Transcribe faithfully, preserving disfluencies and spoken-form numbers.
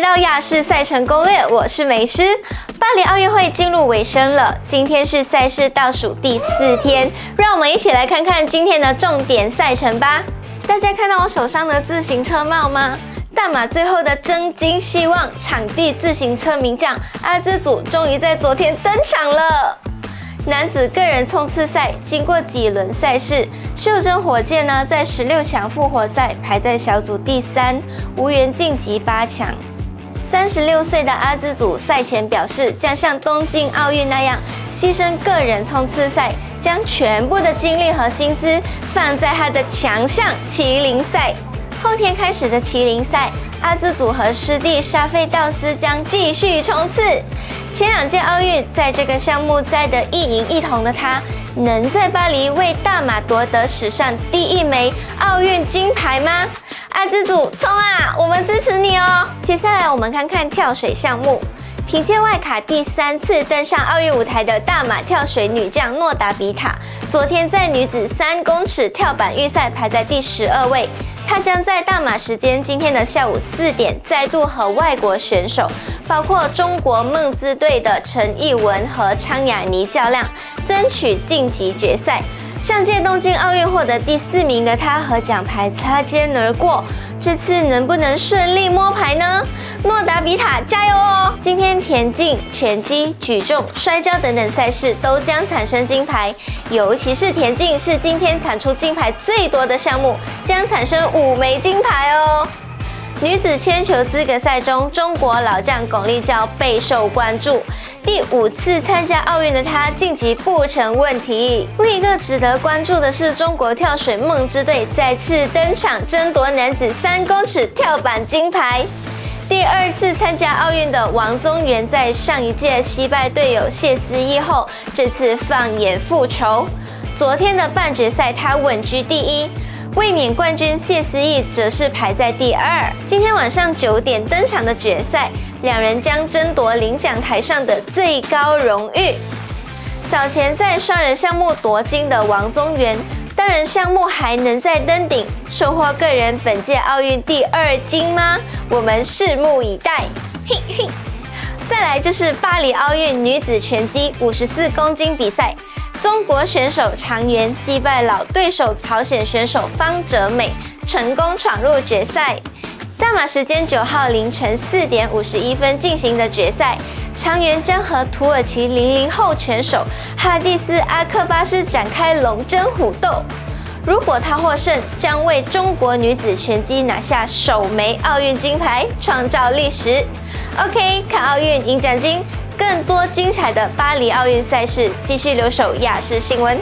来到亚视赛程攻略，我是美诗。巴黎奥运会进入尾声了，今天是赛事倒数第四天，让我们一起来看看今天的重点赛程吧。大家看到我手上的自行车帽吗？大马最后的真金希望场地自行车名将阿兹祖终于在昨天登场了。 男子个人冲刺赛经过几轮赛事，袖珍火箭呢在十六强复活赛排在小组第三，无缘晋级八强。三十六岁的阿兹祖赛前表示，将像东京奥运那样牺牲个人冲刺赛，将全部的精力和心思放在他的强项麒麟赛。后天开始的麒麟赛，阿兹祖和师弟沙费道斯将继续冲刺。 前两届奥运在这个项目摘得一银一铜的他，能在巴黎为大马夺得史上第一枚奥运金牌吗？阿兹祖冲啊，我们支持你哦！接下来我们看看跳水项目，凭借外卡第三次登上奥运舞台的大马跳水女将诺达比塔，昨天在女子三公尺跳板预赛排在第十二位。 他将在大马时间今天的下午四点再度和外国选手，包括中国梦之队的陈艺文和昌雅妮较量，争取晋级决赛。上届东京奥运获得第四名的他和奖牌擦肩而过，这次能不能顺利摸牌呢？诺达比塔加油哦！今天田径、拳击、举重、摔跤等等赛事都将产生金牌。 尤其是田径是今天产出金牌最多的项目，将产生五枚金牌哦。女子铅球资格赛中，中国老将巩立姣备受关注。第五次参加奥运的她晋级不成问题。另一个值得关注的是，中国跳水梦之队再次登场，争夺男子三公尺跳板金牌。 第二次参加奥运的王宗源，在上一届惜败队友谢思义后，这次放眼复仇。昨天的半决赛，他稳居第一，卫冕冠军谢思义则是排在第二。今天晚上九点登场的决赛，两人将争夺领奖台上的最高荣誉。早前在双人项目夺金的王宗源，单人项目还能再登顶，收获个人本届奥运第二金吗？ 我们拭目以待，嘿嘿。再来就是巴黎奥运女子拳击五十四公斤比赛，中国选手常媛击败老对手朝鲜选手方哲美，成功闯入决赛。大马时间九号凌晨四点五十一分进行的决赛，常媛将和土耳其零零后拳手哈蒂斯阿克巴斯展开龙争虎斗。 如果她获胜，将为中国女子拳击拿下首枚奥运金牌，创造历史。OK， 看奥运赢奖金，更多精彩的巴黎奥运赛事，继续留守亚视新闻。